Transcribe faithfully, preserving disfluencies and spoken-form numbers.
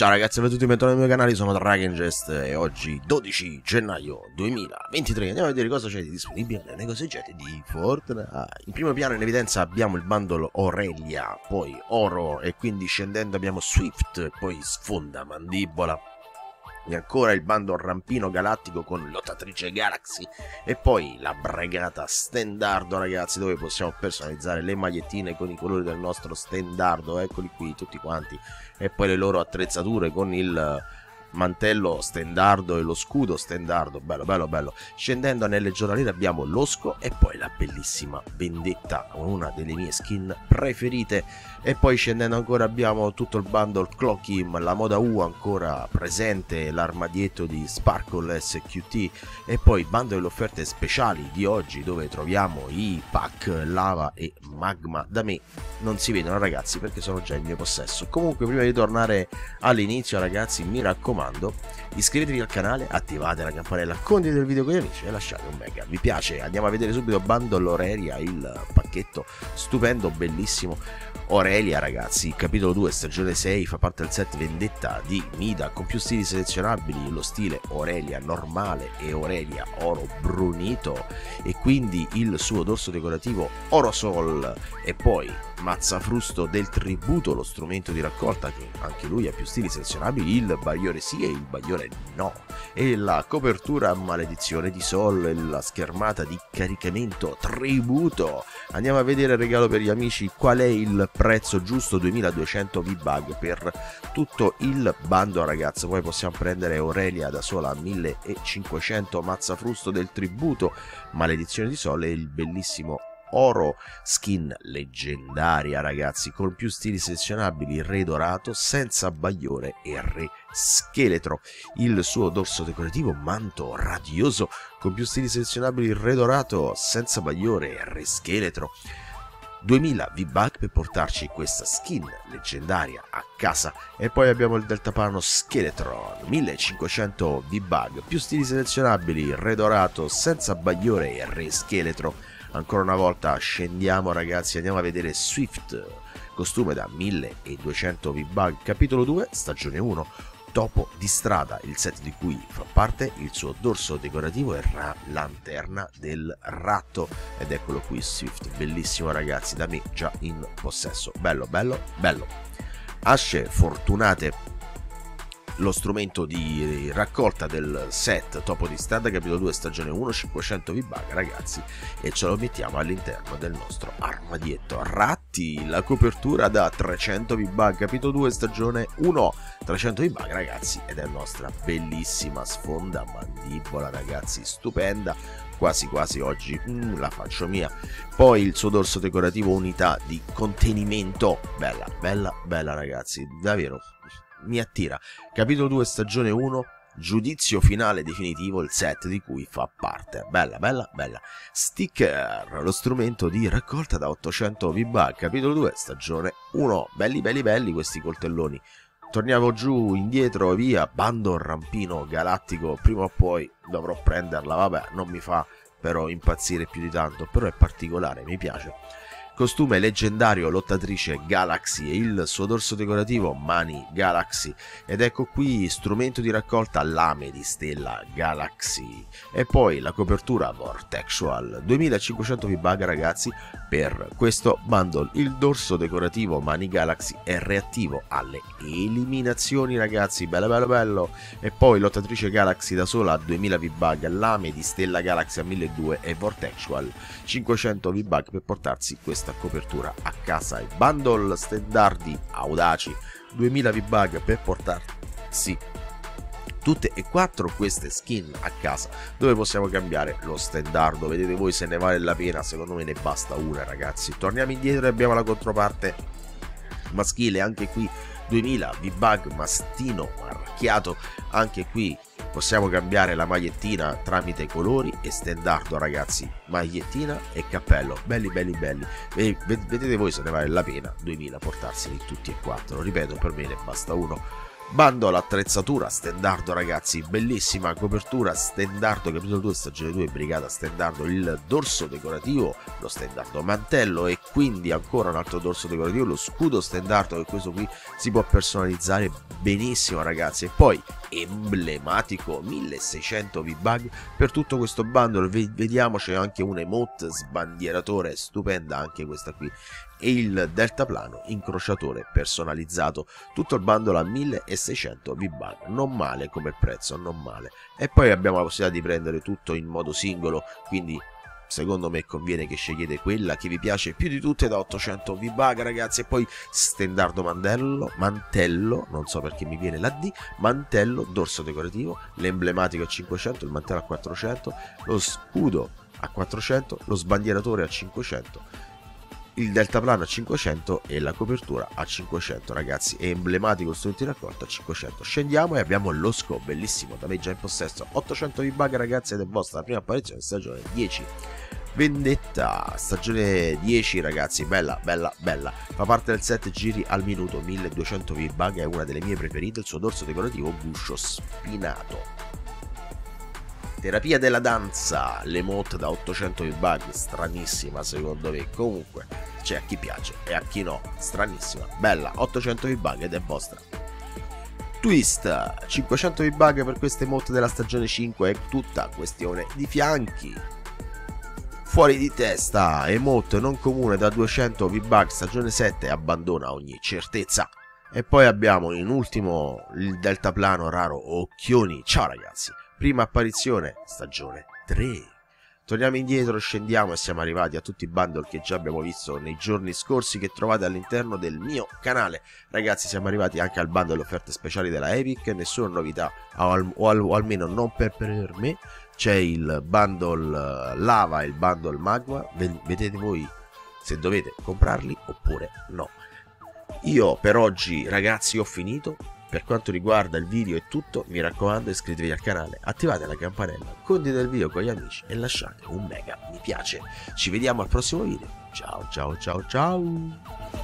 Ciao ragazzi, benvenuti, bentornati nel mio canale, sono Draken Jest e oggi dodici gennaio duemilaventitré andiamo a vedere cosa c'è di disponibile nei coseggetti di Fortnite. In primo piano in evidenza abbiamo il bundle Orelia, poi Oro e quindi scendendo abbiamo Swift, poi Sfonda Mandibola e ancora il bundle Rampino galattico con Lottatrice Galaxy e poi la Bregata Stendardo, ragazzi, dove possiamo personalizzare le magliettine con i colori del nostro Stendardo, eccoli qui tutti quanti, e poi le loro attrezzature con il mantello Stendardo e lo scudo Stendardo, bello bello bello. Scendendo nelle giornaliere abbiamo Losco e poi la bellissima Vendetta, una delle mie skin preferite, e poi scendendo ancora abbiamo tutto il bundle Clockim, la moda U ancora presente, l'armadietto di Sparkle S Q T e poi il bundle delle offerte speciali di oggi dove troviamo i pack lava e magma. Da me non si vedono, ragazzi, perché sono già in mio possesso. Comunque, prima di tornare all'inizio, ragazzi, mi raccomando, iscrivetevi al canale, attivate la campanella, condividete il video con gli amici e lasciate un mega mi piace. Andiamo a vedere subito bundle Orelia, il pacchetto stupendo, bellissimo Orelia, ragazzi, capitolo due stagione sei, fa parte del set Vendetta di Mida con più stili selezionabili, lo stile Orelia normale e Orelia oro brunito e quindi il suo dorso decorativo Orosol e poi Mazza frusto del tributo, lo strumento di raccolta che anche lui ha più stili selezionabili, il bagliore sì e il bagliore no, e la copertura Maledizione di Sol e la schermata di caricamento tributo. Andiamo a vedere il regalo per gli amici, qual è il prezzo giusto, duemiladuecento V-Bug per tutto il bando, ragazzi. Poi possiamo prendere Orelia da sola a millecinquecento, Mazzafrusto del tributo, Maledizione di Sole e il bellissimo Oro, skin leggendaria, ragazzi, con più stili selezionabili, re dorato senza bagliore e re scheletro, il suo dorso decorativo manto radioso con più stili selezionabili, re dorato senza bagliore e re scheletro. duemila V-Bug per portarci questa skin leggendaria a casa. E poi abbiamo il Deltaplano Skeletron, millecinquecento V-Bug, più stili selezionabili, re dorato senza bagliore e re scheletro. Ancora una volta scendiamo, ragazzi, andiamo a vedere Swift, costume da milleduecento V-Bug, capitolo due stagione uno, topo di strada, il set di cui fa parte il suo dorso decorativo è la lanterna del ratto ed eccolo qui Swift, bellissimo, ragazzi, da me già in possesso, bello bello bello. Asce fortunate, lo strumento di raccolta del set topo di strada, capitolo due stagione uno, cinquecento V-Bug, ragazzi, e ce lo mettiamo all'interno del nostro armadietto. Ratty, la copertura da trecento V-Bug, capitolo due stagione uno, trecento V-Bug, ragazzi, ed è la nostra bellissima Sfonda Mandibola, ragazzi, stupenda, quasi quasi oggi mm, la faccio mia. Poi il suo dorso decorativo Unità di contenimento, bella bella bella, ragazzi, davvero mi attira. Capitolo due stagione uno, giudizio finale definitivo, il set di cui fa parte, bella bella bella. Sticker, lo strumento di raccolta da ottocento V-Bug, capitolo due stagione uno, belli belli belli questi coltelloni. Torniamo giù, indietro, via, bando Rampino galattico, prima o poi dovrò prenderla, vabbè, non mi fa però impazzire più di tanto, però è particolare, mi piace. Costume leggendario Lottatrice Galaxy e il suo dorso decorativo Mani Galaxy ed ecco qui strumento di raccolta Lame di stella galaxy e poi la copertura Vortexual, duemilacinquecento V-Bug, ragazzi, per questo bundle. Il dorso decorativo Mani Galaxy è reattivo alle eliminazioni, ragazzi, bello bello bello. E poi Lottatrice Galaxy da sola a duemila V-Bug, Lame di stella galaxy a milleduecento e Vortexual cinquecento V-Bug per portarsi questa copertura a casa. E bundle Stendardi audaci, duemila V-Bug per portarsi tutte e quattro queste skin a casa dove possiamo cambiare lo Stendardo, vedete voi se ne vale la pena, secondo me ne basta una, ragazzi. Torniamo indietro e abbiamo la controparte maschile, anche qui duemila V-Bug, Mastino marchiato, anche qui possiamo cambiare la magliettina tramite colori e Stendardo, ragazzi, magliettina e cappello, belli belli belli, e vedete voi se ne vale la pena, duemila portarseli tutti e quattro, ripeto, per me ne basta uno. Bando all'attrezzatura Stendardo, ragazzi, bellissima copertura Stendardo capitolo due stagione due Brigata Stendardo, il dorso decorativo, lo Stendardo mantello e quindi ancora un altro dorso decorativo, lo scudo Stendardo, che questo qui si può personalizzare benissimo, ragazzi. E poi emblematico, milleseicento V-Bug per tutto questo bundle. Vediamo, c'è anche un emote Sbandieratore, stupenda anche questa qui, e il deltaplano incrociatore personalizzato. Tutto il bundle a milleseicento V-Bug, non male come prezzo, non male. E poi abbiamo la possibilità di prendere tutto in modo singolo, quindi secondo me conviene che scegliete quella che vi piace più di tutte da ottocento V-Bug, ragazzi. E poi Stendardo mantello, mantello, non so perché mi viene la D, mantello, dorso decorativo, l'emblematico a cinquecento, il mantello a quattrocento, lo scudo a quattrocento, lo sbandieratore a cinquecento, il deltaplano a cinquecento e la copertura a cinquecento, ragazzi, e emblematico strumento di raccolta a cinquecento. Scendiamo e abbiamo Losco, bellissimo, da me già in possesso, ottocento V-Bug, ragazzi, ed è vostra la prima apparizione stagione dieci. Vendetta stagione dieci, ragazzi, bella bella bella, fa parte del set giri al minuto, milleduecento V-Bug, è una delle mie preferite, il suo dorso decorativo Guscio spinato. Terapia della danza, l'emote da ottocento V-Bug, stranissima secondo me, comunque c'è a chi piace e a chi no, stranissima, bella, ottocento V-Bug ed è vostra. Twist, cinquecento V-Bug per queste emote della stagione cinque, è tutta questione di fianchi. Fuori di testa, emote non comune da duecento V-Bug, stagione sette, abbandona ogni certezza. E poi abbiamo in ultimo il deltaplano raro Occhioni, ciao ragazzi. Prima apparizione, stagione tre. Torniamo indietro, scendiamo e siamo arrivati a tutti i bundle che già abbiamo visto nei giorni scorsi, che trovate all'interno del mio canale. Ragazzi, siamo arrivati anche al bundle offerte speciali della Epic, nessuna novità, o, al, o, al, o almeno non per, per me. C'è il bundle lava e il bundle magma, vedete voi se dovete comprarli oppure no. Io per oggi, ragazzi, ho finito. Per quanto riguarda il video è tutto, mi raccomando iscrivetevi al canale, attivate la campanella, condividete il video con gli amici e lasciate un mega mi piace. Ci vediamo al prossimo video, ciao ciao ciao ciao!